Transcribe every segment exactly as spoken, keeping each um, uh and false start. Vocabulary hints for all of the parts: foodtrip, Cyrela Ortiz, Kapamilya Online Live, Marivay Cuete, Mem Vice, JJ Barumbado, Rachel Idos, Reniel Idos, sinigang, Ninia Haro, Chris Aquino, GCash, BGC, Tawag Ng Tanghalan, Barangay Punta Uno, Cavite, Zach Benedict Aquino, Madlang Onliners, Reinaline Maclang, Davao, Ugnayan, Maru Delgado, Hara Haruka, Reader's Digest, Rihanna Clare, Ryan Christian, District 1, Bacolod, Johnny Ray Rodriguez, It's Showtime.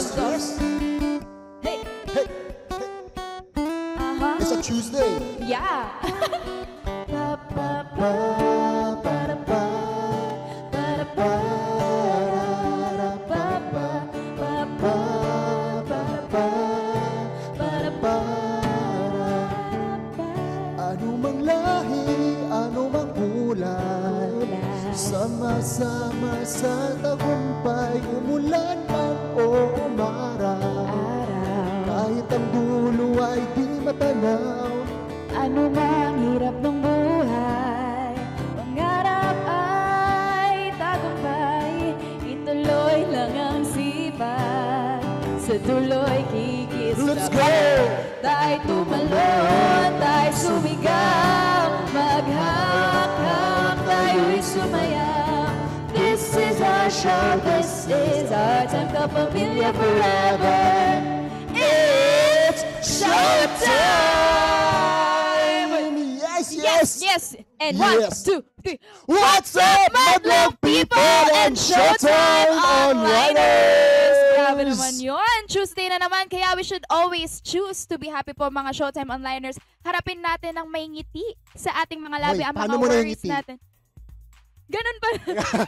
Questions? Hey. Hey. Hey. Uh-huh. It's a Tuesday. Yeah. Ba, ba, ba, ba, ba. Sama-sama sa tagumpay, umulan man o umaraw, kahit ang dulo ay di matanaw. Ano mang hirap ng buhay, pangarap ay tagumpay, ituloy lang ang sipag, sa tuloy kikis. Let's go! Tayo tumalon, tayo sumigaw, maghakak, tayo'y sumaya. This is our show, this is our time, Kapamilya forever. It's showtime! Yes, yes! Yes, yes! And yes. One, two, three. What's, What's up, Madlang people and Showtime Onliners? Grabe naman yun. Tuesday na naman, kaya we should always choose to be happy po mga Showtime Onliners. Harapin natin ng may ngiti sa ating mga labi, Ay, ang mga worries natin. Ganun ba?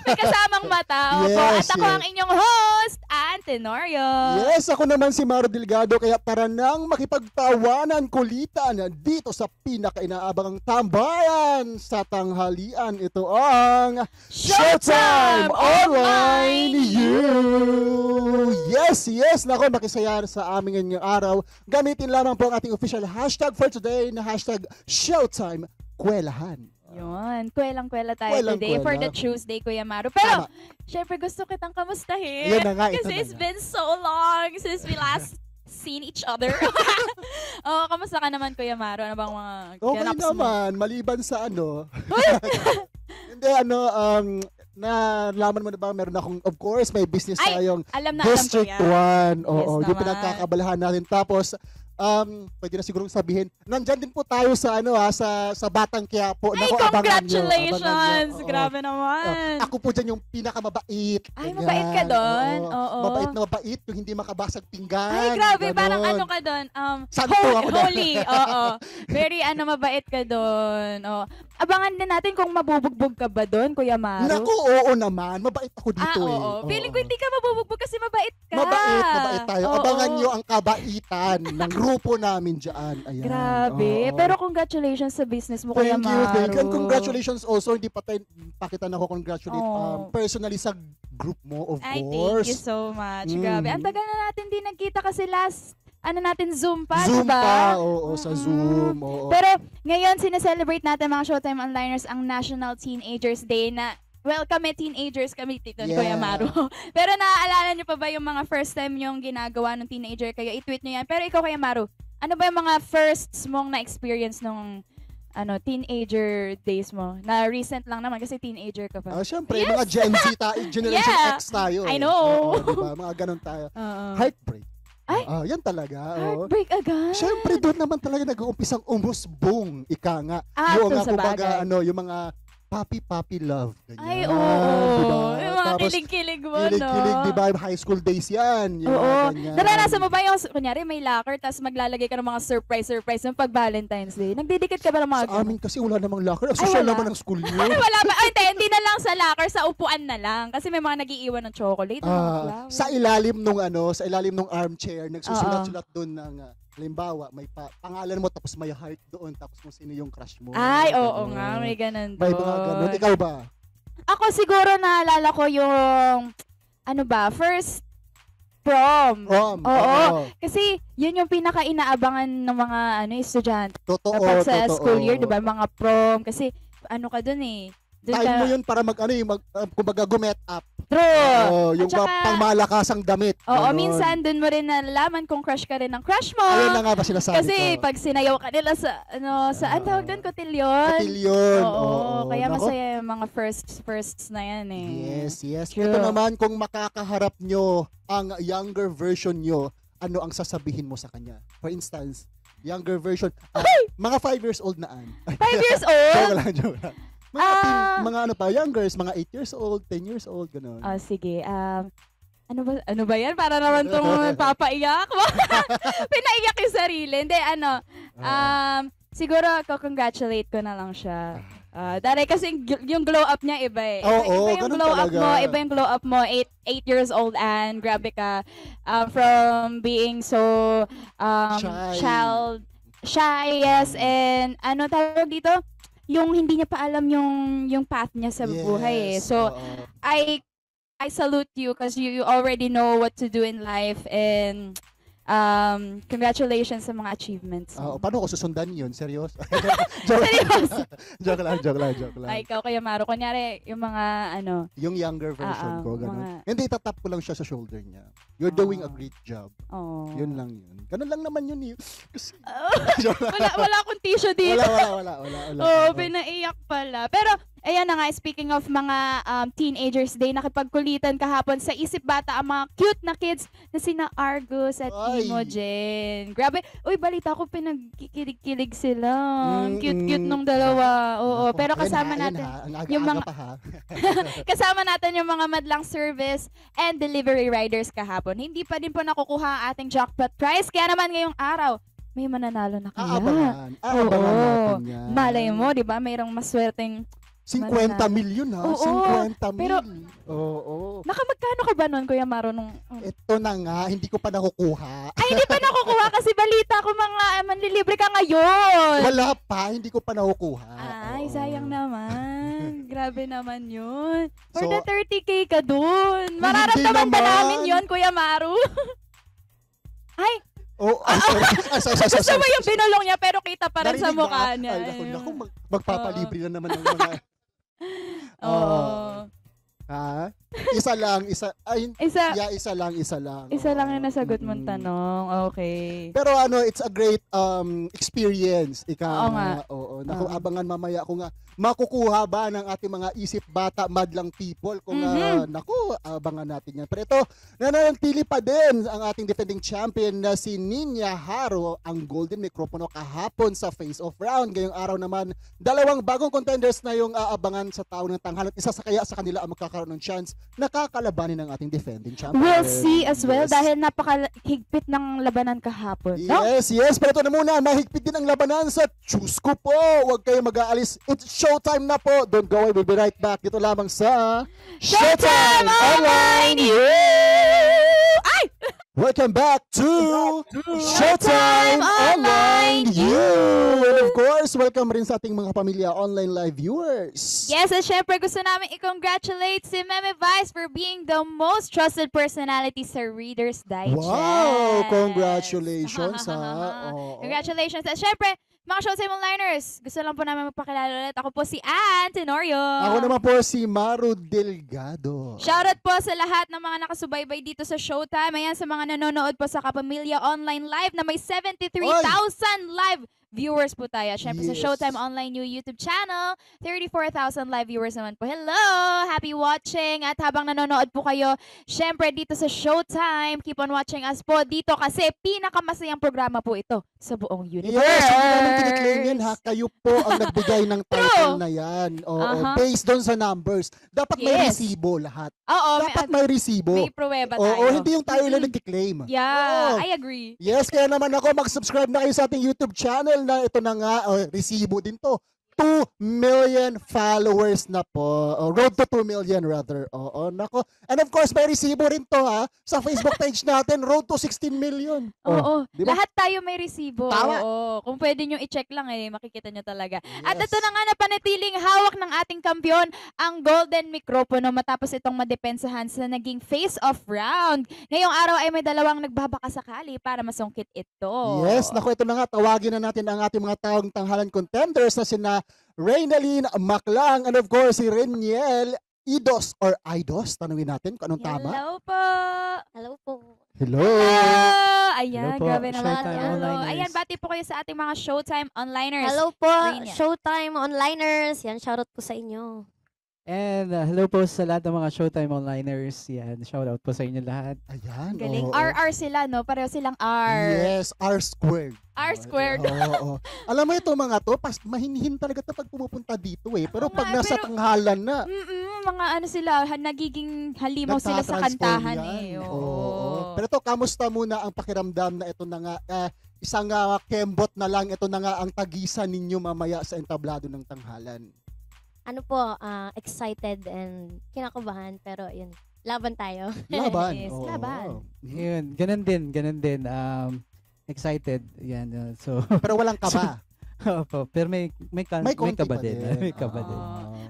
May kasamang mata. Yes, At ako yes. ang inyong host, Ann Tenorio. Yes, ako naman si Maru Delgado. Kaya tara nang makipagtawanan, kulitan dito sa pinakainaabangang tambayan sa tanghalian. Ito ang Showtime Online You! Yes, yes. Nako, makisaya sa amin ngayong araw. Gamitin lamang po ang ating official hashtag for today na hashtag Showtime Kwelahan. Yun, kwelang-kwela tayo kwelang today kwela. for the Tuesday, Kuya Maru. Pero, Tama. syempre gusto kitang kamustahin. Yan na nga, kasi it's na been so long since we last seen each other. Oh, kamusta ka naman, Kuya Maru? Ano bang mga Okay naman, mo? maliban sa ano. Hindi, ano, um, nalaman mo na ba meron akong, of course, may business Ay, tayong alam na, District one. Oo, yes, yung pinagkakabalahan natin. Tapos, Um, pwede na sigurong sabihin. Nandyan din po tayo sa ano ha, sa sa Batang Quiapo. Ay, Naku, congratulations! Abangan nyo, abangan nyo. Grabe naman. Oh, ako po dyan yung pinakamabait. Ay, ganyan. Mabait ka doon. Oh, oh. Mabait na mabait, yung hindi makabasag pinggan. Ay, grabe. Ganun. Parang ano ka doon? Um, Santo holy, ako holy. Oh, oh. Very ano, mabait ka doon. Oh. Abangan na natin kung mabubugbog ka ba doon, Kuya Maru. Naku, oo naman. Mabait ako dito ah, oo, eh. Oo. Feeling ko hindi ka mabubugbog kasi mabait ka. Mabait, mabait tayo. Oo, abangan oo. nyo ang kabaitan ng grupo namin dyan. Ayan. Grabe. Oo. Pero congratulations sa business mo, Kuya Maru. Thank you, thank you. Congratulations also. Hindi pa tayo pakita na ako congratulate um, personally sa group mo, of Ay, course. Thank you so much. Mm. Grabe. Ang tagal na natin din nagkita kasi last Ano natin, Zoom pa, Zoom diba? pa, oo, oo sa mm -hmm. Zoom, oo. Pero ngayon, sineselebrate natin mga Showtime Onliners ang National Teenagers Day na, well, kami teenagers, kami dito, yeah. Kuya Maru. Pero naaalala nyo pa ba yung mga first time yung ginagawa ng teenager kayo? I-tweet nyo yan. Pero ikaw, Kuya Maru, ano ba yung mga firsts mong na-experience nung ano, teenager days mo? Na recent lang naman kasi teenager ka pa. Ah, syempre, yes. mga Gen Z tayo, Generation yeah. X tayo. I know. Oo, diba? Mga ganun tayo. Uh, Heartbreak. Ay, uh, yan talaga. Heartbreak oh. agad. Siyempre, doon naman talaga nag-uumpisang umusbong, ika nga. Ah, yung nga, kumbaga, ano, yung mga papi-papi love. Ganyan. Ay, oo. Oh, diba? Yung mga kilig-kilig mo, kilig -kilig, no? Kilig-kilig, diba? High school days yan. Yung oo. Naranasan mo ba yung, kunyari, may locker, tapos maglalagay ka ng mga surprise-surprise ng pag-Valentine's Day. Nagdidikit ka ba ng mga... Sa amin kasi wala namang locker. Asosyal naman ng school yun. Ay, wala ba? Ay, hindi, hindi na lang sa locker, sa upuan na lang. Kasi may mga nag-iiwan ng chocolate. Uh, sa ilalim nung, ano, sa ilalim nung armchair, nagsusulat-sulat doon ng... Uh, Halimbawa, may pa pangalan mo tapos may heart doon tapos kung sino yung crush mo. Ay, oo oh, nga, may ganun doon. May mga ganun. Ikaw ba? Ako siguro naalala ko yung, ano ba, first prom. Prom. Oo. oo. oo. Kasi yun yung pinaka-inaabangan ng mga ano estudyante. Totoo, Kapag sa totoo. school year, diba, mga prom. Kasi ano ka doon eh. Doon time ka... mo yun para mag, ano, mag, uh, kumbaga gumet up. True. Oh, yung saka, pangmalakasang damit. Oo, oh, minsan doon mo rin nalaman kung crush ka rin ng crush mo. Ayun na nga ba sinasabi Kasi ko. pag sinayaw ka nila sa, ano, sa, uh, ang tawag doon, kotilyon. Kotilyon. Oo, oo, kaya nako. masaya yung mga firsts, firsts na yan eh. Yes, yes. True. Ito naman, kung makakaharap nyo ang younger version nyo, ano ang sasabihin mo sa kanya? For instance, younger version, uh, mga five years old naan. five years old? Mga, uh, ting, mga ano pa, young girls, mga eight years old, ten years old, gano'n. Oh, sige. Um, Ano ba, ano ba yan? Para naman itong papaiyak mo. Pinaiyak yung sarili. Hindi, ano. Um, siguro, ko-congratulate ko na lang siya. Uh, Dari kasi yung glow up niya iba eh. Iba, oh, iba yung glow talaga. up mo. Iba yung glow up mo. eight years old, Anne. Grabe ka. Uh, from being so um, shy. child. Shy, yes. And ano tawag dito? Yung hindi niya pa alam yung, yung path niya sa yes, buhay eh. So, uh-oh. I... I salute you because you, you already know what to do in life, and um, congratulations sa mga achievements. Oh, paano ko susundan yun? Serious? joke, Serious? joke lang, joke lang, joke lang. Ay, ikaw kaya Maru. Kunyari, yung mga ano. Yung younger version uh, uh, ko, ganun. Mga... Hindi, itatap ko lang siya sa shoulder niya. You're oh. doing a great job. Oh. Yun lang yun. Ganun lang naman yun. Kasi... wala, wala akong tissue dito. Wala, wala, wala. wala, wala oh, oh, pinaiyak pala. Pero... Ayan na nga, speaking of mga um, teenagers day, nakipagkulitan kahapon sa Isip Bata ang mga cute na kids na sina Argus at Ay. Imogen. Grabe. Uy, balita ko pinagkikilig-kilig sila. Mm, cute-cute mm, nung dalawa. Oo, oh, pero kasama na, natin na, yung mga kasama natin yung mga madlang service and delivery riders kahapon. Hindi pa din po nakukuha ang ating jackpot prize. Kaya naman ngayong araw, may mananalo na kaya. Aabangan. Aabangan natin yan. Malay mo, di ba? Mayroong maswerteng fifty million ha, oo, fifty million. Pero, oo, oo. Nakamagkano ka ba nun, Kuya Maru? Nung, um... Ito na nga, hindi ko pa nakukuha. Ay, hindi pa nakukuha kasi balita ko mga manlilibre ka ngayon. Wala pa, hindi ko pa nakukuha. Ay, oo. Sayang naman. Grabe naman yun. For so, the thirty K ka dun. Mararamdaman ba namin yun, Kuya Maru? Ay, Oh, ah, ah, sorry. Ah, gusto mo yung binulong niya pero kita pa rin sa mukha niya. Ay, naku, naku, mag, magpapalibre na naman ng mga... Oh. Ha? Isa lang, isa... Ay, isa, yeah, isa lang, isa lang. Isa oh. lang yung nasagot mong mm. tanong. Okay. Pero ano, it's a great um, experience. Ika Oo nga. Oo, naku, oh. abangan mamaya kung nga makukuha ba ng ating mga Isip Bata madlang people. Kung mm-hmm. uh, naku, abangan natin yan. Pero ito, nananatili pa din ang ating defending champion na si Ninia Haro, ang golden mikropono kahapon sa face-off round. Ngayong araw naman, dalawang bagong contenders na yung aabangan uh, sa tao ng tanghal. At isa sa kaya sa kanila ang magkakaroon ng chance na kakalabanin ng ating defending champion. We'll see as well yes. dahil napakahigpit ng labanan kahapon. Yes, no? yes. Pero ito na muna, mahigpit din ang labanan sa Choose Ko Po. Huwag kayong mag-aalis. It's showtime na po. Don't go away. We'll be right back. Dito lamang sa Showtime Online U! Ay! Welcome back to Showtime Online U! And of course, welcome rin sa ating mga Kapamilya Online Live viewers. Yes, at syempre gusto namin i-congratulate si Mem Vice for being the most trusted personality sa Reader's Digest. Wow! Congratulations ha! Oh, oh. Congratulations! At syempre, mga Showtime Onliners, gusto lang po namin magpakilala ulit. Ako po si Ann Tenorio. Ako naman po si Maru Delgado. Shoutout po sa lahat ng mga nakasubaybay dito sa Showtime. Ayan, sa mga nanonood po sa Kapamilya Online Live na may seventy-three thousand live viewers po tayo. Siyempre yes. sa Showtime Online New YouTube channel, thirty-four thousand live viewers naman po. Hello! Happy watching! At habang nanonood po kayo, siyempre dito sa Showtime, keep on watching us po dito kasi pinakamasayang programa po ito sa buong universe. Yes! Ang daming tiniklaim yan ha. Kayo po ang nagbigay ng title na yan. Oo, uh-huh. Based doon sa numbers. Dapat yes. may resibo lahat. Oo, Dapat may, may resibo. May pruweba tayo. Oo, hindi yung tayo lang nagkiklaim. Yeah, Oo. I agree. Yes, kaya naman ako, mag-subscribe na kayo sa ating YouTube channel na ito na nga, oh, resibo din to. two million followers na po. Oh, road to two million rather. Oo, oh, nako. And of course, may resibo rin to ha. Sa Facebook page natin, road to sixteen million. Oo, oh, oh. Diba? Lahat tayo may resibo. Tama. Oo, kung pwede nyo i-check lang eh, makikita nyo talaga. Yes. At ito na nga, napanatiling hawak ng ating kampiyon ang golden mikropono matapos itong madepensahan sa naging face-off round. Ngayong araw ay may dalawang nagbabakasakali para masungkit ito. Yes, nako, ito na nga. Tawagin na natin ang ating mga taong tanghalan contenders na sina Reinaline Maclang, and of course si Reniel Idos or Idos. Tanungin natin kung anong tama. Hello po. Hello po. Hello. Hello. Ayan, Hello grabe naman. Hello. Ayan, bati po kayo sa ating mga Showtime Onliners. Hello po, Reniel. Showtime Onliners. Yan, shoutout po sa inyo. And uh, hello po sa lahat ng mga Showtime Onliners. Yan, shoutout po sa inyo lahat. Ayan. Galing. Oh, R R sila, no? Pareho silang R. Yes, R squared. R squared. Oh, oh. Alam mo ito mga to, pas, mahinihin talaga ito pag pumupunta dito eh. Pero oh, pag nga, nasa pero, tanghalan na, mm-mm. mga ano sila, nagiging halimaw sila sa kantahan yan. eh. Oo. Oo. Pero to, kamusta muna ang pakiramdam na ito na nga, uh, isang uh, kembot na lang, ito na nga ang tagisa ninyo mamaya sa entablado ng tanghalan. Ano po, uh, excited and kinakabahan, pero yun, laban tayo. Laban. Yes, oh, laban. Oh. Yun, ganun din, ganun din. Um, excited, yan. Uh, so. Pero walang kaba. Opo, pero may may, kan, may, may kaba din. din. May kaba oh. din.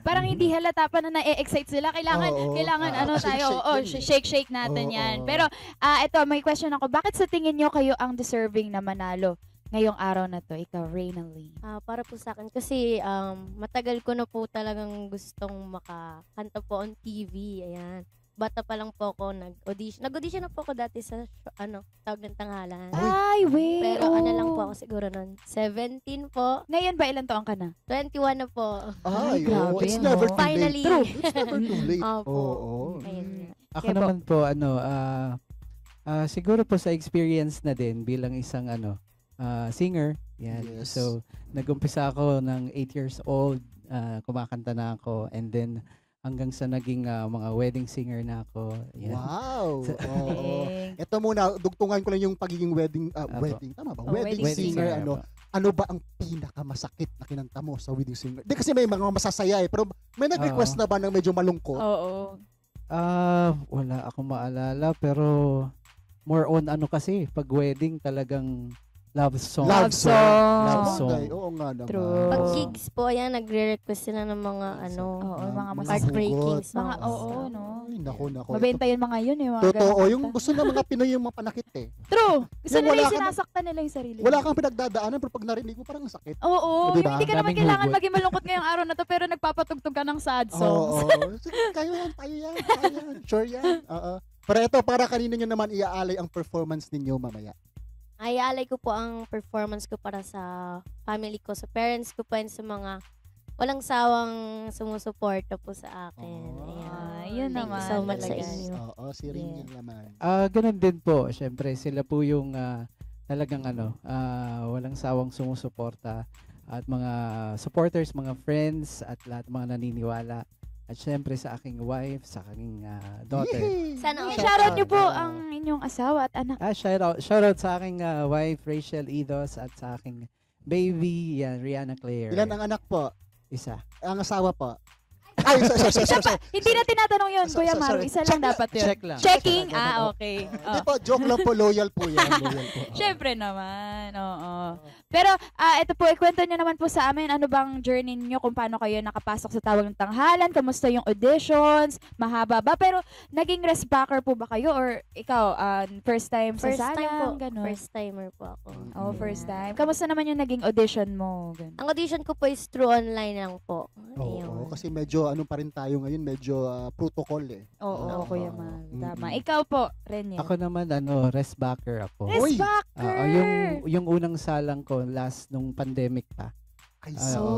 Parang hindi halata pa na na-excite sila. Kailangan, oh, kailangan uh, ano shake, tayo, shake-shake oh, natin oh, yan. Oh. Pero, uh, ito, may question ako. Bakit sa tingin nyo kayo ang deserving na manalo ngayong araw na to? Ikaw, Reinaline. Uh, para po sa akin, kasi um, matagal ko na po talagang gustong makakanta po on T V. Ayan. Bata pa lang po ako nag-audition. Nag-audition na po ako dati sa, ano, Tawag ng Tanghalan. Ay, wait. Pero oh. ano lang po ako siguro nun. seventeen po. Ngayon ba ilan taon ka na? twenty-one na po. Ay, oh, it's never too late. Finally. True. It's never too late. Opo. Oh, oh. Ayun. Ako Kaya naman po, po ano, uh, uh, siguro po sa experience na din bilang isang, ano, uh, singer. Yan. Yes. So, nag-umpisa ako ng eight years old. Uh, kumakanta na ako. And then, hanggang sa naging uh, mga wedding singer na ako. Yan. Wow! So, oh, oh. Ito muna, dugtungan ko lang yung pagiging wedding, uh, wedding, tama ba? Oh, wedding, wedding singer, singer ano, ano ba ang pinakamasakit na kinanta mo sa wedding singer? Di kasi may mga masasaya eh, pero may nag-request uh, na ba ng medyo malungkot? Oo. Oh, oh. uh, wala akong maalala, pero more on ano kasi, pag wedding talagang love song. Love song. Love song. Love song. Oo nga naman. True. Pag gigs po, yan, nagre-request sila ng mga, ano, oo, mga heartbreaking songs. Oo, no? Ay, naku, naku. Mabenta yung mga yun, eh. Totoo. Yung gusto ng mga Pinoy yung mapanakit, eh. True. Gusto nila yung sinasaktan nila yung sarili. Wala kang pinagdadaanan, pero pag narinig mo, parang sakit. Oo, hindi ka naman kailangan maging malungkot ngayong araw na to, pero nagpapatugtog ka ng sad songs. Oo. Kayo yan, tayo yan, tayo yan. Sure yan. Oo. Pero ito, para kanino nyo naman iaalay ang performance ninyo mamaya? Ayalay ko po ang performance ko para sa family ko, sa parents ko pa, and sa mga walang sawang sumusuporta po sa akin. Oh, ayan. Yun Thank naman. Thank you so much talaga. Sa inyo. Oo, si Ringin yeah. naman. Uh, ganun din po. Siyempre, sila po yung uh, talagang ano, uh, walang sawang sumusuporta at mga supporters, mga friends, at lahat mga naniniwala. At syempre sa aking wife, sa aking uh, daughter. Sana okay. Shoutout niyo po ang inyong asawa at anak. Ah, shoutout, shoutout sa aking uh, wife, Rachel Idos, at sa aking baby, uh, Rihanna Clare. Ilan ang anak po? Isa. Ang asawa po? Ay, sorry, sorry, sorry, sorry. Hindi na tinatanong yun, so, Kuya Maru. Isa lang dapat yun. Check lang. Checking? Check lang. Ah, okay. Hindi oh. po, joke lang po. Loyal po yan. Loyal po. Siyempre naman. Oo. Pero, uh, ito po, ikwento nyo naman po sa amin. Ano bang journey niyo kung paano kayo nakapasok sa Tawag ng Tanghalan? Kamusta yung auditions? Mahaba ba? Pero, naging rest backer po ba kayo? Or ikaw, uh, first time first sa salang? First time po. Ganun. First timer po ako. Oh, yeah. First time. Kamusta naman yung naging audition mo? Ganun. Ang audition ko po is through online lang po. Oo, oh, kasi medyo ano pa rin tayo ngayon, medyo uh, protocol eh. Oo, oh, oh, Kuya Maru. Tama. Mm -hmm. Ikaw po, Reniel. Ako naman, ano, rest backer ako. Rest backer! Uh, yung, yung unang salang ko, last nung pandemic pa. Ay, so... Uh,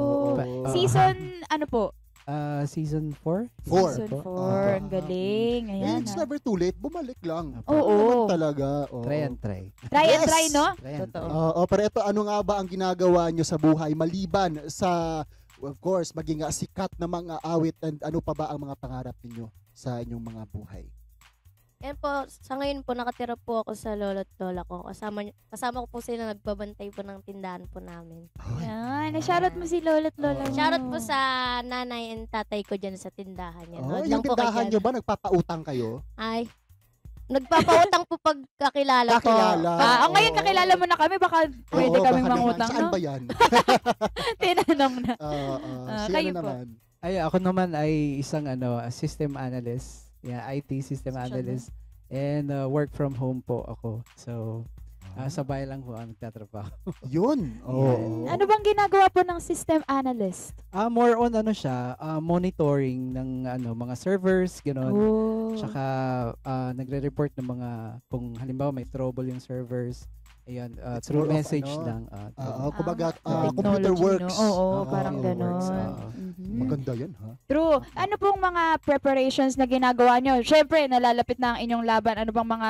oh, oh. Season, ano po? Uh, season four? Four. Season four. Uh, ang galing. Ayan, it's never too late. Bumalik lang. Oo. Oh, oh. Talaga. Oh. Try and try. Try yes. and try, no? Try and Totoo. Try. Uh, oh, pero ito, ano nga ba ang ginagawa nyo sa buhay maliban sa... Of course, maging uh, sikat na mga awit, and ano pa ba ang mga pangarap niyo sa inyong mga buhay? Ayan po, sa ngayon po, nakatira po ako sa lolo't lola ko. Kasama, kasama ko po sila, nagbabantay po ng tindahan po namin. Ayan, na-shoutout mo si lolo't lola mo. Shoutout po sa nanay and tatay ko dyan sa tindahan niya. Oh, yung tindahan niyo ba, nagpapautang kayo? Ay. Nagpapautang po pag kakilala ko. Kakilala. Ah, oh, ngayon kakilala mo na kami, baka pwede oh, kaming mangutang. Saan no? ba yan? Tinanong na. Uh, uh, uh, kayo po. Naman? Ay, ako naman ay isang ano system analyst. Yeah, I T system Social analyst. Man. And uh, work from home po ako. So, uh, sabay lang po ang nagtatrabaho. Yun. Oh. Ano bang ginagawa po ng system analyst? Uh, more on ano siya, uh, monitoring ng ano mga servers, gano'n. Oh. Tsaka uh, nagre-report ng mga, kung halimbawa may trouble yung servers, ayan, uh, through message ano, lang. Uh, uh, uh, kumbaga, uh, computer works. No? Oo, oh, oh, uh, parang gano'n. Uh, mm -hmm. Maganda yan, ha? True. Ano pong mga preparations na ginagawa nyo? Siyempre, nalalapit na ang inyong laban. Ano bang mga,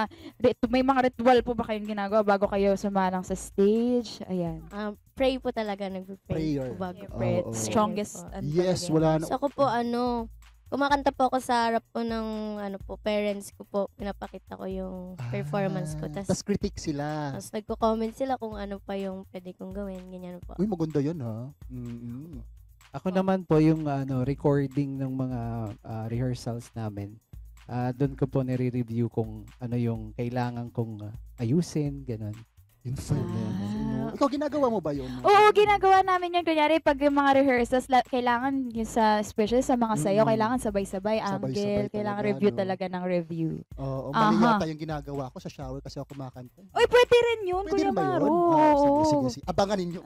may mga ritual po ba kayong ginagawa bago kayo sumalang sa stage? Ayan. Um, Pray po talaga, nag-pray. Prayer. Pray. Oh, oh. Strongest. Prayer yes, prayer. Wala na. So ako po, ano, kumakanta po ako sa harap po ng ano po, parents ko po. Pinapakita ko yung performance ko. Ah, tas critic sila. Tapos nagko-comment sila kung ano pa yung pwede kong gawin. Ganyan po. Uy, maganda yun ha. Mm-hmm. Ako oh. naman po yung ano recording ng mga uh, rehearsals namin. Uh, Doon ko po nire-review kung ano yung kailangan kong uh, ayusin, ganun. Yung silence. Ah. Ikaw, ginagawa mo ba yun? Oo, ginagawa namin yun. Kunyari, pag yung mga rehearsals, kailangan yung sa, especially sa mga sayo, mm. kailangan sabay-sabay, angle, sabay-sabay kailangan talaga, review no? talaga ng review. Oo, oh, oh, mali uh -huh. yata yung ginagawa ko sa shower kasi ako kumakanta. Uy, pwede rin yun, pwede Kuya Maru. Oh, sige, sige, sige. Abangan ninyo.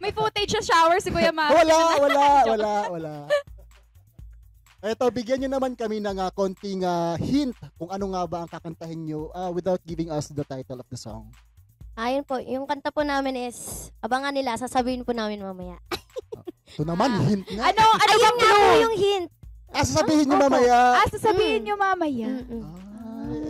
May footage sa shower si Kuya Maru. Wala, wala, wala, wala. Eto, bigyan nyo naman kami ng uh, konting uh, hint kung ano nga ba ang kakantahin nyo uh, without giving us the title of the song. Ayun po, yung kanta po namin is, abangan nila, sasabihin po namin mamaya. Ito naman, ah. hint nga. Ano, ano ayun nga po yung hint. Ah, sasabihin nyo mamaya. Ah, sasabihin mm. nyo mamaya. Mm -mm. Ah,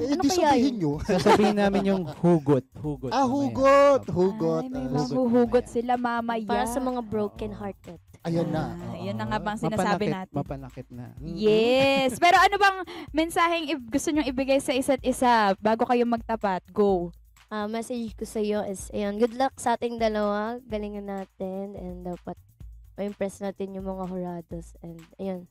eh, ano sasabihin nyo? Sasabihin namin yung hugot. Hugot ah, hugot. Mamaya. Hugot. Ay, may uh, hugot, hugot sila mamaya. Para sa mga broken-hearted. Ayan na. Ah, ayan na nga bang sinasabi mapanakit, natin. Mapanakit na. Yes. Pero ano bang mensaheng gusto nyong ibigay sa isa't isa bago kayo magtapat? Go. Uh, message ko sa iyo is, ayan, good luck sa ating dalawa. Galingan natin and dapat ma-impress natin yung mga jurados. And ayan,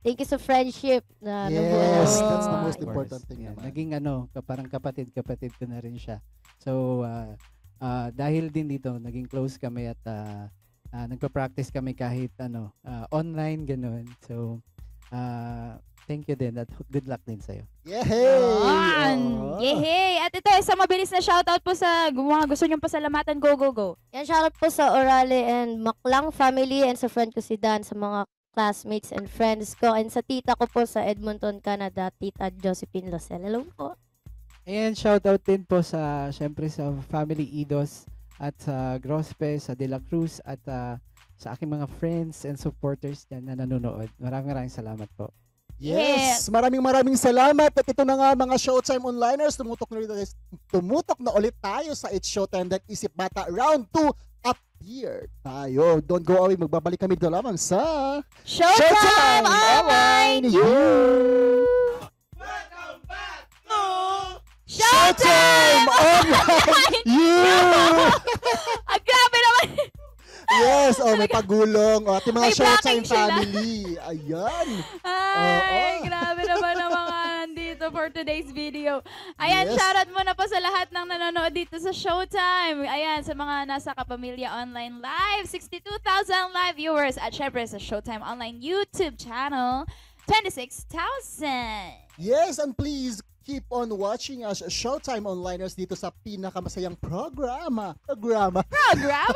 thank you sa friendship na yes, nabuo. Yes, that's the most important thing. Yeah. Naging ano, parang kapatid-kapatid ko na rin siya. So, uh, uh, dahil din dito, naging close kami at uh, Uh, nagpa-practice kami kahit ano uh, online ganun. So, uh, thank you din at good luck din sa'yo. Yehey! Oh. Yehey! At ito, isang mabilis na shoutout po sa mga gusto nyong pasalamatan. Go, go, go! Yan, shoutout po sa Orale and Maclang family and sa friend ko si Dan, sa mga classmates and friends ko and sa tita ko po sa Edmonton, Canada, Tita Josephine Losel. Hello po! And shoutout din po sa, syempre sa family Idos, at sa uh, Grospe, sa De La Cruz at uh, sa aking mga friends and supporters dyan na nanonood. Maraming maraming salamat po. Yes! Maraming maraming salamat at ito na nga mga Showtime Onliners. Tumutok na, ulit, tumutok na ulit tayo sa It's Showtime That Isip Bata Round two up here tayo. Don't go away. Magbabalik kami doon lamang sa Showtime, Showtime Online Universe! Welcome back to Showtime Online Universe! Ang grabe naman. Yes, oh, may pagulong. Oh, ating mga Showtime family. Ayan. Ay, oh, oh. grabe naman ang mga dito for today's video. Ayan, yes. Shoutout muna po sa lahat ng nanonood dito sa Showtime. Ayan, sa mga nasa Kapamilya Online Live, sixty-two thousand live viewers. At syempre sa Showtime Online YouTube channel, twenty-six thousand. Yes, and please, keep on watching us Showtime Onliners dito sa pinakamasayang programa. Programa. Programa?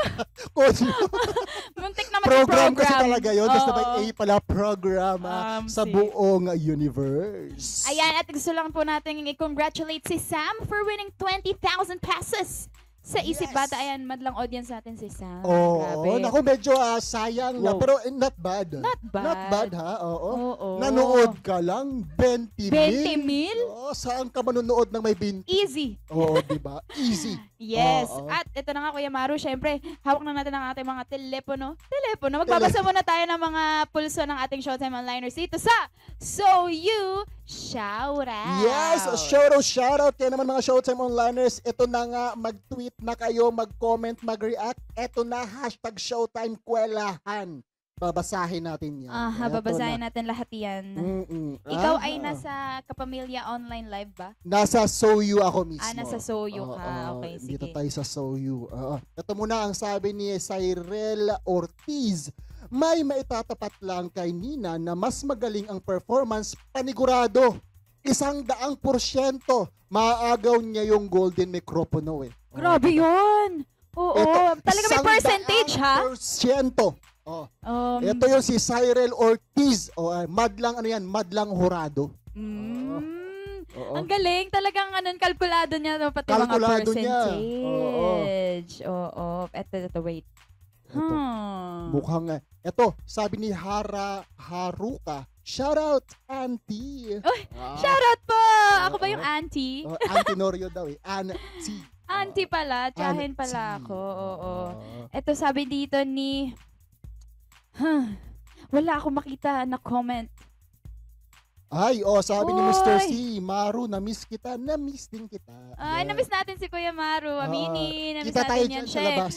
Muntik naman program. Program kasi talaga yun. Basta may A pala, programa um, sa see. buong universe. Ayan, at gusto lang po natin i-congratulate si Sam for winning twenty thousand pesos. Sa Isip yes. Bata, ayan, madlang audience natin si Sam. Oo, oh, naku, medyo uh, sayang na, pero eh, not bad. Not bad. Not bad, ha? Oo. Oh, oh. Nanood ka lang, twenty mil. Oh, saan ka manunood ng may twenty? Easy. Oo, oh, diba? Easy. Yes. Oh, oh. At ito na nga, Kuya Maru, syempre, hawak na natin ang ating mga telepono. Telepono. Magbabasa muna tayo ng mga pulso ng ating Showtime Onliners dito sa So You Shoutout. Yes, shoutout, shoutout. Kaya naman mga Showtime Onliners, ito na nga, mag-tweet na kayo, mag-comment, mag-react. Eto na, hashtag Showtime Kwelahan. Babasahin natin yan. Aha, Eto babasahin na. natin lahat yan. Mm -mm. Ikaw ah. ay nasa Kapamilya Online Live ba? Nasa So You ako mismo. Ah, nasa So You uh, ka. Uh, okay, sige. Dito tayo sa So You. Uh, ito muna ang sabi ni Cyrela Ortiz. May maitatapat lang kay Nina na mas magaling ang performance, panigurado. Isang daang porsyento maaagaw niya yung golden micropono eh. Oh, grabe yun! Oo, ito, talaga may percentage ha? Persyento. Oh. Um, ito yung si Cyrel Ortiz. Oh, madlang ano yan, madlang hurado. Mm, oh. Ang galing, talagang anong kalkulado niya pati kalkulado mga percentage. Oo, oh, oh. oh, eto, eto, wait. Ito, hmm. mukhang, eto, sabi ni Hara Haruka, shoutout, auntie. Oh, ah. Shoutout po! Ako uh, ba yung auntie? Uh, Ann Tenorio daw eh. Auntie. Auntie pala, tiyahin pala ako. Oo. Ito sabi dito ni... Huh, wala akong makita na comment. Ay, oh, sabi Oy. ni Mister C, Maru, na-miss kita, na-miss din kita. Ay, yeah. na-miss natin si Kuya Maru, aminin, uh, na-miss natin yan siya.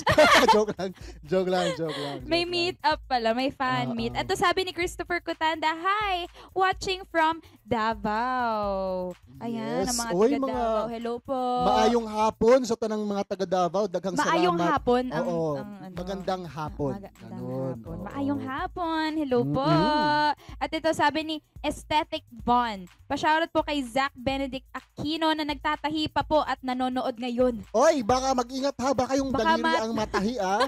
Joke lang, joke lang, joke lang. Joke may meet-up pala, may fan uh, meet. Uh, At to sabi ni Christopher Cotanda, hi, watching from Davao. Ayan, yes. ang mga Oy, taga mga, Davao, hello po. Maayong hapon sa tanang mga taga Davao, daghang salamat. Maayong hapon. Ang, Oo, ang, ano, magandang hapon. Magandang Ganun, hapon. Oh. Maayong hapon, hello mm-hmm. po. At ito sabi ni Aesthetic Von. Pa-shoutout po kay Zach Benedict Aquino na nagtatahi pa po at nanonood ngayon. Oy, baka mag-ingat ha, baka yung baka daliri mat ang matahi ah.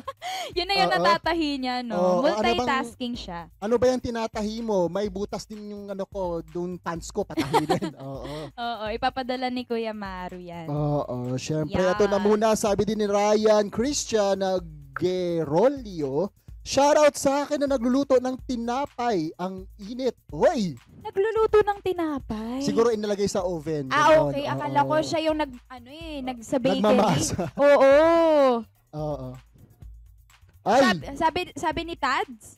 Yun na yun uh, natatahi niya no. Uh, Multitasking ano bang, siya. Ano ba yung tinatahi mo? May butas din yung ano ko, doon pants ko patahi din. Oo. Oo, oh, oh, ipapadala ni Kuya Maru yan. Oo, oh, oh, syempre yeah. Ito na muna sabi din ni Ryan Christian na Gerolio. Shoutout sa akin na nagluluto ng tinapay. Ang init. Hoy! Nagluluto ng tinapay? Siguro inilagay sa oven. Ah, ganun. Okay. Akala oh, ko siya yung nag, ano eh, nagsa bakery. Nagmamasa. Oo. Oo. Ay. Sabi, sabi, sabi ni Tads,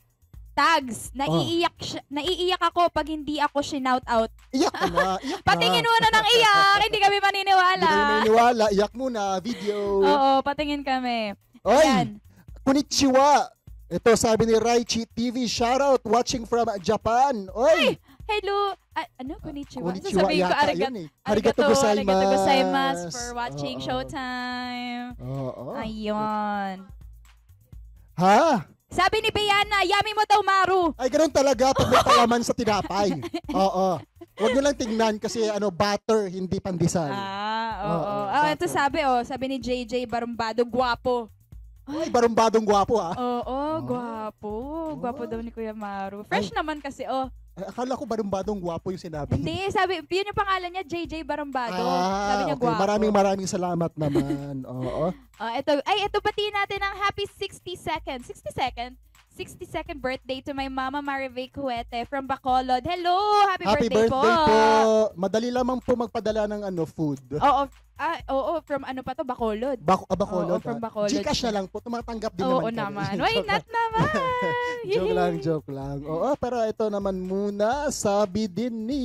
Tags, naiiyak, oh. naiiyak ako pag hindi ako shinout out. Iyak ka na, iyak na. Patingin muna ng iyak. Hindi kami maniniwala. Hindi kami maniniwala. Iyak muna. Video. Oo, patingin kami. Oy! Ayan. Konnichiwa! Ito sabi ni Raichi T V, shoutout, watching from Japan. Oy! Ay, hello! Uh, ano? Konnichiwa. Konnichiwa sasabihin ko, arigat, eh. arigato, arigato gozaimasu. Arigato gozaimasu for watching oh, Showtime. Oh, oh. Ayun. Ha? Sabi ni Biana, yummy mo daw, Maru. Ay, ganun talaga pag may palaman sa tinapay. Oo. Huwag nyo lang tingnan kasi ano butter, hindi pandesal. Ah, oo. Oh, oh, oh. Oh, ito sabi, oh, sabi ni J J Barumbado, guwapo. Ay, barumbadong gwapo ah. Oo, oh, oh, gwapo. Gwapo oh. daw ni Kuya Maru. Fresh Ay. naman kasi, oh. Akala ko barumbadong gwapo yung sinabi. Hindi, sabi, yun yung pangalan niya, J J Barumbado. Ah, sabi niya okay. gwapo. Maraming maraming salamat naman. Oo. Oh, ito, ay, ito batiin natin ang happy sixty second. sixty second? sixty-second birthday to my mama Marivay Cuete from Bacolod. Hello! Happy, happy birthday, birthday po! po! Madali lamang po magpadala ng ano, food. Oo, ah, oo, from ano pa to? Bacolod. Bac ah, Bacolod. Oo, from Bacolod. Gcash na lang po. Tumatanggap din oo, naman. Oo naman. Why not naman? Joke lang, joke lang. Oo, pero ito naman muna. Sabi din ni...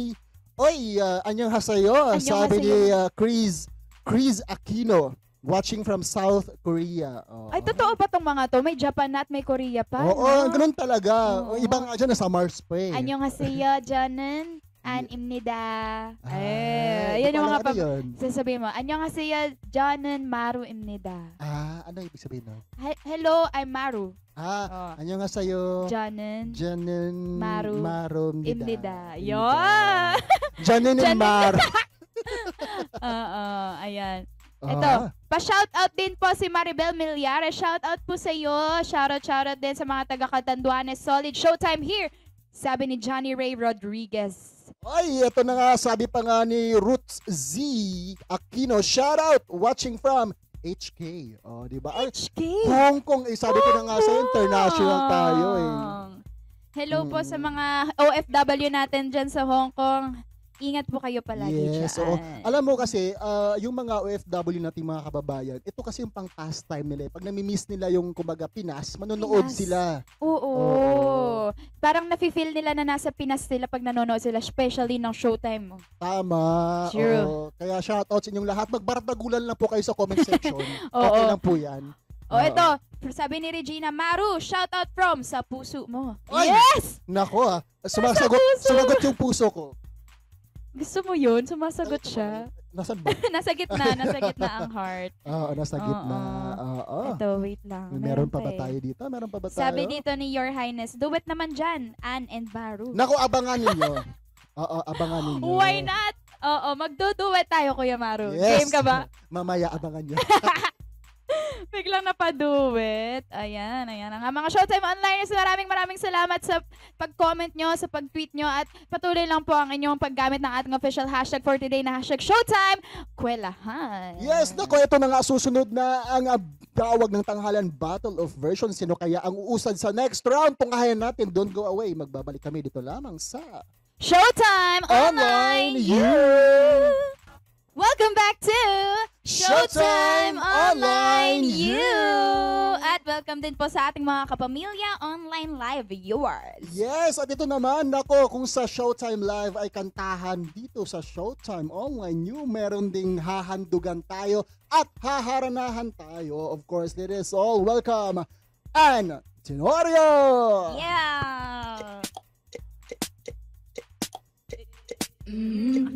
Oy, uh, anyong hasayo. Anyong sabi hasayo. ni uh, Chris, Chris Aquino. Watching from South Korea. Oh. Ay, totoo ba itong mga to? May Japan at may Korea pa? Oo, oh, no? Ganun talaga. Oh. Ibang nga dyan, nasa Mars pa eh. Anyong haseyo, Jonan. An imnida. Ah, eh, yun yung mga ano yun? Sasabihin mo. Anyong haseyo, Jonan Maru imnida. Ah, ano ibig sabihin na? He hello, I'm Maru. Ah, oh. Anyong haseyo, Jonan. Jonan Maru. Maru imnida. Yo. Jonan and Maru. Oo, ayan. Ito, pa-shoutout din po si Maribel Meliarre. Shoutout po sa iyo. Shoutout, shoutout din sa mga taga-Katanduanes. Solid Showtime here, sabi ni Johnny Ray Rodriguez. Ay, ito na nga, sabi pa nga ni Roots Z Aquino. Shoutout, watching from H K. Oh, diba? Ay, H K? Hong Kong, eh, sabi ko na nga sa international tayo eh. Hello hmm. po sa mga O F W natin dyan sa Hong Kong. Ingat po kayo palagi yes, dyan. Oo. Alam mo kasi, uh, yung mga O F W nating mga kababayan, ito kasi yung pang pastime nila. Pag namimiss nila yung kumbaga Pinas, manonood Pinas. sila. Oo. Oo. Parang nafe-feel nila na nasa Pinas sila pag nanonood sila, especially ng Showtime mo. Tama. True. Oo. Kaya shoutout sa inyong lahat. Magbardagulan lang po kayo sa comment section. Okay lang po yan. O, ito. Sabi ni Regina, Maru, shoutout from sa puso mo. Ay! Yes! Nako ah. Sumasagot, sumagot yung puso ko. Gusto mo yun? Sumasagot Ay, siya. Nasaan ba? Nasa gitna. Nasa gitna ang heart. Oo, oh, nasa gitna. Oh, oh. Oh, oh. Ito, wait lang. Meron, Meron pa ba tayo dito? Meron pa ba tayo? Sabi dito ni Your Highness, duet naman dyan, Anne and Baru. Naku, abangan ninyo. Oo, oh, abangan ninyo. Why not? Oo, oh, oh, magduduet tayo, Kuya Maru. Yes. Game ka ba? Mamaya, abangan nyo. Biglang napaduwit. Ayan, ayan. Ang mga Showtime Onliners, maraming maraming salamat sa pag-comment nyo, sa pag-tweet nyo, at patuloy lang po ang inyong paggamit ng ating official hashtag for today na hashtag Showtime Kwelahan. Yes, nako, ito na nga susunod na ang tawag ng tanghalan Battle of Versions. Sino kaya ang uusad sa next round? Tungkayan natin, don't go away. Magbabalik kami dito lamang sa Showtime Online, Online You! Welcome back to Showtime Online U! At welcome din po sa ating mga Kapamilya Online Live viewers. Yes, at ito naman, nako, kung sa Showtime Live ay kantahan, dito sa Showtime Online U, meron ding hahandugan tayo at haharanahan tayo. Of course, it is all welcome, Ann Tenorio! Yeah! Mm-hmm.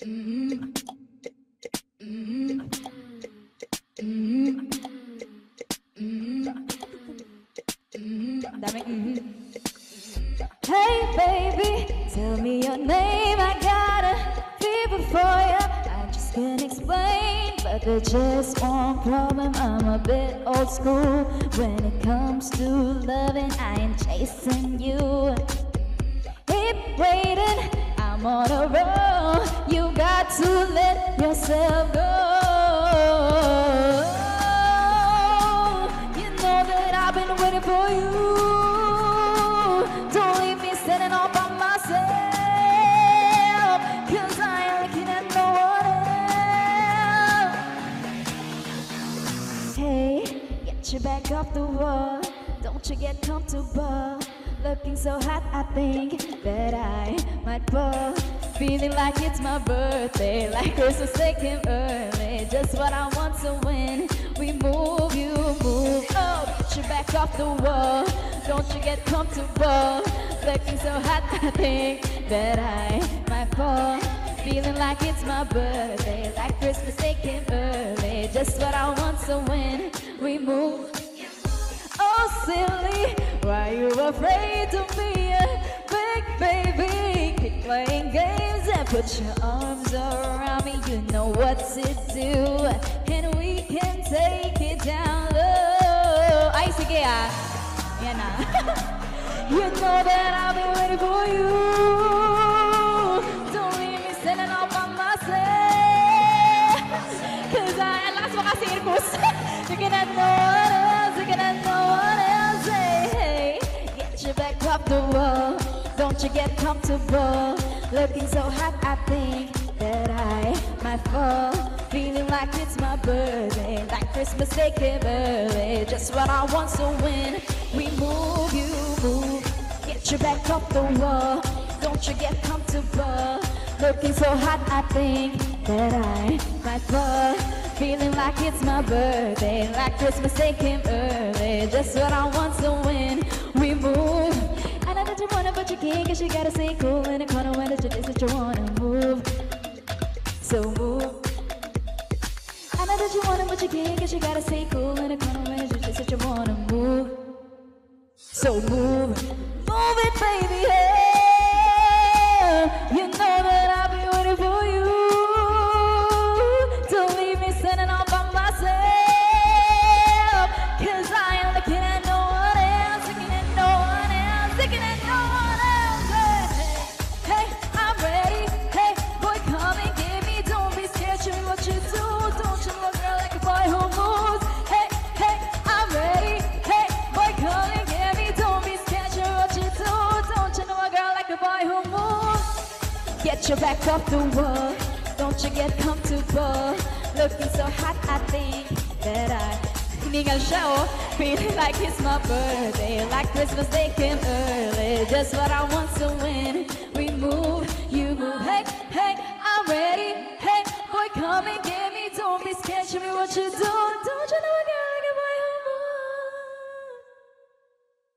Mm-hmm. Mm-hmm. Mm-hmm. Mm-hmm. Mm-hmm. Hey baby, tell me your name. I gotta be before you. I just can't explain, but there just one problem. I'm a bit old school when it comes to loving. I ain't chasing you. Keep waiting, I'm on a roll. You got to let yourself go. You know that I've been waiting for you. Don't leave me standing all by myself, cause I ain't looking at no one else. Hey, get your back off the wall. Don't you get comfortable. Looking so hot, I think that I might fall. Feeling like it's my birthday, like Christmas came early. Just what I want to win. We move, you move up. Oh, get your back off the wall. Don't you get comfortable. Looking so hot, I think that I might fall. Feeling like it's my birthday, like Christmas came early. Just what I want to win. We move. Oh silly, why you afraid to be a big baby? Keep playing games and put your arms around me. You know what to do, and we can take it down low. Ay, sige ah, yan ah. You know that I'll be waiting for you. Don't leave me standing all by myself, cause I last mo kasi irpus. You cannot know. And no one else, hey, hey, get your back off the wall. Don't you get comfortable. Looking so hot, I think that I might fall. Feeling like it's my birthday, like Christmas Day came early. Just what I want, so when we move, you move. Get your back off the wall. Don't you get comfortable. Looking so hot, I think that I might fall. Feeling like it's my birthday, like Christmas Day came early. Just what I want, so when we move. I know that you wanna, but you can't, cause you gotta stay cool in the corner when it's your days that you wanna move. So move. I know that you wanna, but you can't, cause you gotta stay cool in the corner when it's your days that you wanna move. So move. Move it, baby, hey. You know that I'll be waiting for you. Get your back off the wall. Don't you get comfortable. Looking so hot, I think that I hiningal siya, oh. Feeling like it's my birthday, like Christmas Day came early. Just what I want to win. We move, you move. Hey, hey, I'm ready. Hey, boy, come and get me. Don't be scared, show me what you do. Don't you know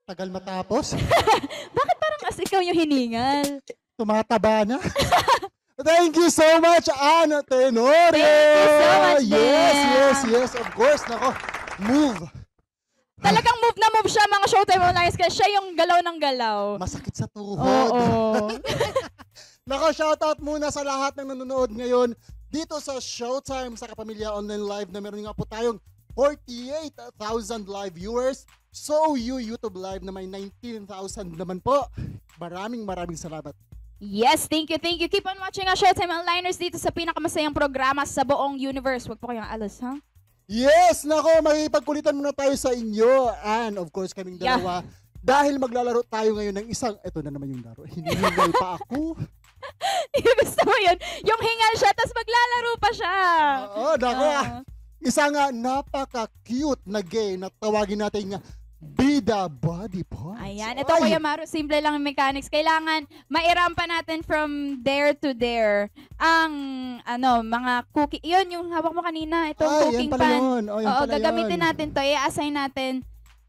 I got like a boy who moves. Tagal matapos. Bakit parang as ikaw yung hiningal? Tumataba na. Thank you so much, Ann Tenorio. Thank you so much, yes, man. Yes, yes, of course. Nako, move. Talagang move na move siya, mga Showtime Onliners. Kasi siya yung galaw ng galaw. Masakit sa tuhod. Oo. Nako, shoutout muna sa lahat ng nanonood ngayon dito sa Showtime sa Kapamilya Online Live na meron nga po tayong forty-eight thousand live viewers. So you YouTube Live na may nineteen thousand naman po. Maraming maraming salamat. Yes, thank you, thank you. Keep on watching ang Showtime Onliners dito sa pinakamasayang programa sa buong universe. Huwag po kayong alas, ha? Huh? Yes, nako, makipagkulitan muna tayo sa inyo. And of course, kaming dalawa. Yeah. Dahil maglalaro tayo ngayon ng isang, eto na naman yung laro. Hinihingal pa ako. Gusto mo yun? Yung hingal siya, tapos maglalaro pa siya. Oo, uh, oh, dako. Uh, Isang uh, napaka-cute na gay na tawagin natin nga Bida Body Parts. Ayan. Ito, Kuya Maru, simple lang yung mechanics. Kailangan mairampa natin from there to there ang ano, mga cookie. Iyon yung hawak mo kanina. Itong ay, cooking pan. Yun. Oh, oo, gagamitin yun. Natin to. I-assign natin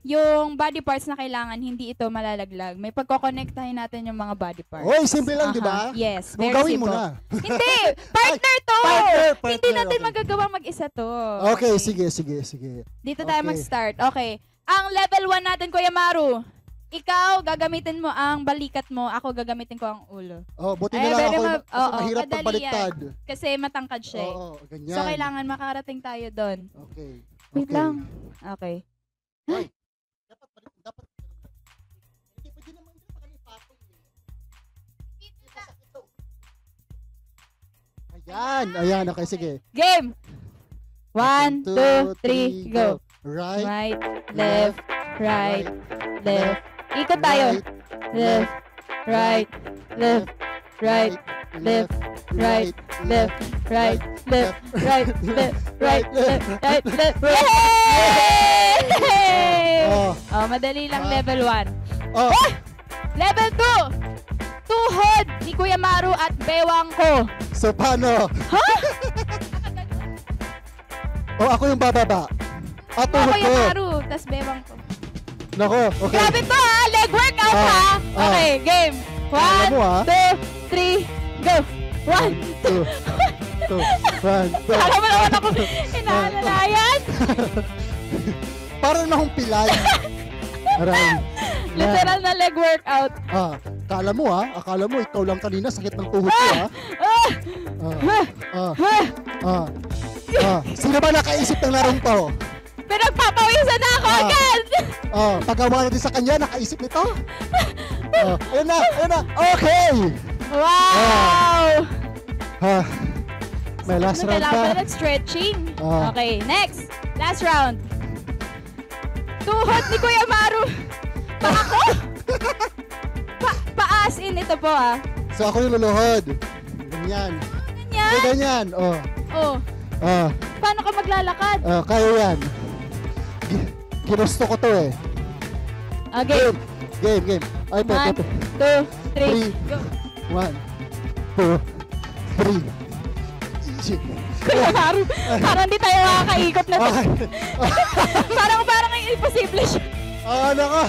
yung body parts na kailangan. Hindi ito malalaglag. May pagkoconnectahin natin yung mga body parts. Oy, simple lang, uh -huh. di ba? Yes. Very gawin simple. Mo na. Hindi. Partner to. Ay, partner, partner, hindi natin okay. magagawa mag-isa to. Okay, okay, sige, sige, sige. Dito okay. tayo mag-start. Okay. Ang level one natin, Kuya Maru, ikaw gagamitin mo ang balikat mo, ako gagamitin ko ang ulo. Oh, buti na lang ako, kasi mahirap pagbaliktad. Kasi matangkad siya. Oo, ganyan. So, kailangan makarating tayo doon. Okay. Wait lang. Okay. Ay, dapat pa rin, dapat pa rin. Hindi, pwede naman dito pa kami papong. Dito na. Ayan, ayan. Okay, sige. Game! One, two, three, go. Right, right, left, right, left. Ikot tayo. Left, right, left, right, left, right, left, right, left, right, left, right, left, right, left. Yay! Oh, madali lang level one. Oh! Level two! Tuhod ni Kuya Maru at bewang ko. So, paano? Ha? Oh, ako yung bababa. At ako yung Maru, tas bewang ko. Nako, okay. Grabe to ha, leg workout ah, ha. Okay, ah. game. One, mo, two, three, go. One, two, two, one, two. Alam mo naman ako, inaalalayan. Parang nahumpilay. Parang. Literal na leg workout. Ah, akala mo ha, akala mo ikaw lang kanina, sakit ng tuhod ko ha. Ah, ah, ah, ah. Oh, sino ba nakaisip ng larong to? Pinagpapawisan na ako oh. agad! Oh, pagawa natin sa kanya, nakaisip nito? Oh, ayun na, ayun na, okay! Wow! Oh. Oh. May last round pa. Kailangan stretching. Oh. Okay, next. Last round. Tuhod ni Kuya Maru. Pa ako? pa paas in ito po ah. So ako yung luluhod. Ganyan. Ganyan? So, ganyan, oh. Oh. Uh, Paano ka maglalakad? Uh, kaya yan. Ginusto ko to eh. Uh, game. Game, game. game. Ay, one, two, two, three, go. One, two, three. Kuya Maru, parang di tayo makakaikot na to. parang, parang imposible siya. Ah, naka.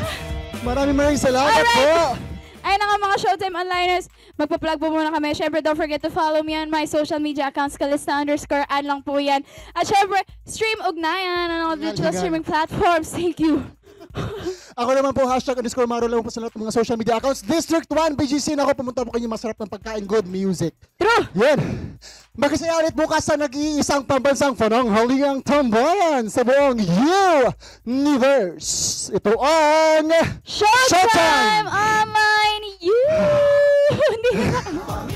Maraming maraming salamat po. Ayun nga mga Showtime Onliners, magpa-plug po muna kami. Siyempre, don't forget to follow me on my social media accounts, Kalista underscore ad lang po yan. At siyempre, stream Ugnayan on all digital streaming platforms. Thank you. Ako naman po, hashtag underscore Maru lang po sa lahat ng mga social media accounts. District one, B G C, nako, pumunta po kayo masarap ng pagkain, good music. True! Yan! Makisaya ulit bukas sa nag-iisang pambansang fanong haligang tambayan sa buong universe. Ito ang Showtime! Showtime! Online! You!